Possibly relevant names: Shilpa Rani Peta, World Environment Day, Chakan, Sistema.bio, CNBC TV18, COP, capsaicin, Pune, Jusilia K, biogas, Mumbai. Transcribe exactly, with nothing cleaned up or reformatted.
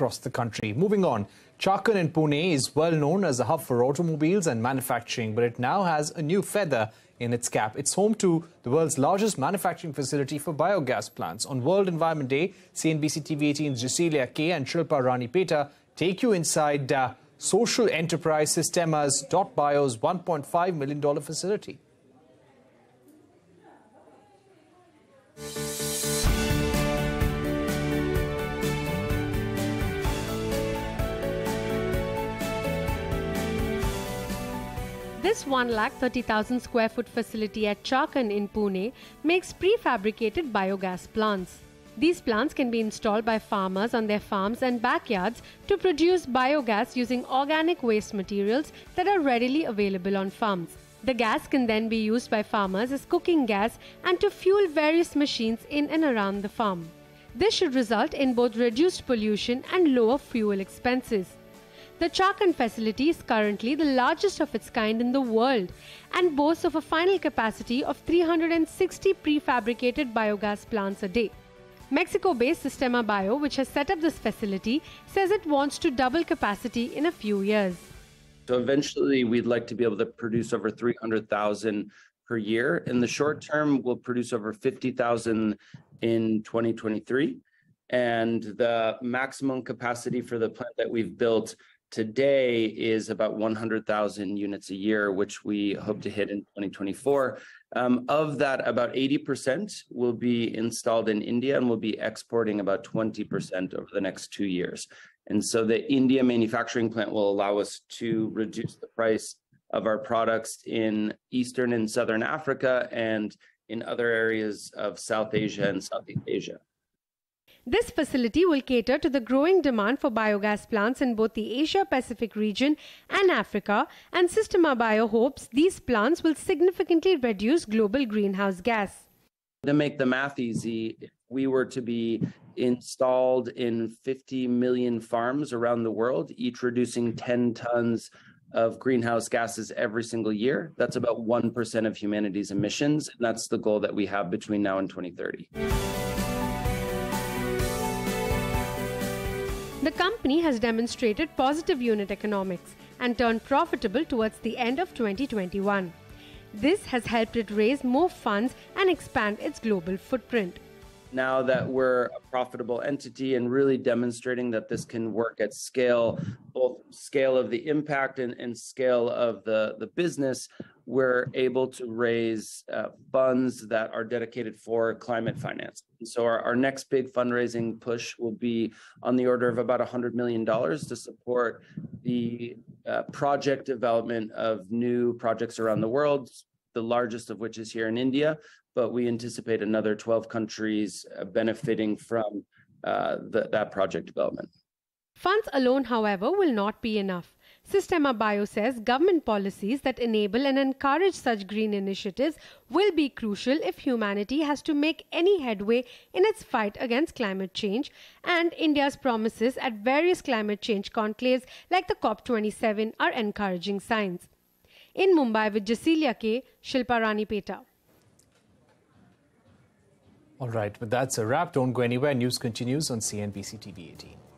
across the country. Moving on, Chakan in Pune is well known as a hub for automobiles and manufacturing, but it now has a new feather in its cap. It's home to the world's largest manufacturing facility for biogas plants. On World Environment Day, C N B C T V eighteen's Jusilia K and Shilpa Rani Peta take you inside uh, social enterprise Sistema.bio's one point five million dollar facility. This one lakh thirty thousand square foot facility at Chakan in Pune makes prefabricated biogas plants. These plants can be installed by farmers on their farms and backyards to produce biogas using organic waste materials that are readily available on farms. The gas can then be used by farmers as cooking gas and to fuel various machines in and around the farm. This should result in both reduced pollution and lower fuel expenses. The Chakan facility is currently the largest of its kind in the world and boasts of a final capacity of three hundred sixty prefabricated biogas plants a day. Mexico-based Sistema.bio, which has set up this facility, says it wants to double capacity in a few years. So eventually we'd like to be able to produce over three hundred thousand per year. In the short term, we'll produce over fifty thousand in twenty twenty-three. And the maximum capacity for the plant that we've built today is about one hundred thousand units a year, which we hope to hit in twenty twenty-four. Um, of that, about eighty percent will be installed in India, and we'll be exporting about twenty percent over the next two years. And so the India manufacturing plant will allow us to reduce the price of our products in Eastern and Southern Africa and in other areas of South Asia and Southeast Asia. This facility will cater to the growing demand for biogas plants in both the Asia-Pacific region and Africa, and Sistema.bio hopes these plants will significantly reduce global greenhouse gas. To make the math easy, if we were to be installed in fifty million farms around the world, each reducing ten tons of greenhouse gases every single year, that's about one percent of humanity's emissions, and that's the goal that we have between now and twenty thirty. The company has demonstrated positive unit economics and turned profitable towards the end of twenty twenty-one. This has helped it raise more funds and expand its global footprint. Now that we're a profitable entity and really demonstrating that this can work at scale, both scale of the impact and, and scale of the, the business, we're able to raise uh, funds that are dedicated for climate finance. And so our, our next big fundraising push will be on the order of about one hundred million dollars to support the uh, project development of new projects around the world, the largest of which is here in India, but we anticipate another twelve countries benefiting from uh, the, that project development. Funds alone, however, will not be enough. Sistema.bio says government policies that enable and encourage such green initiatives will be crucial if humanity has to make any headway in its fight against climate change, and India's promises at various climate change conclaves like the COP twenty-seven are encouraging signs. In Mumbai with Jusilia K, Shilpa Rani Peta. All right, but that's a wrap. Don't go anywhere. News continues on C N B C T V eighteen.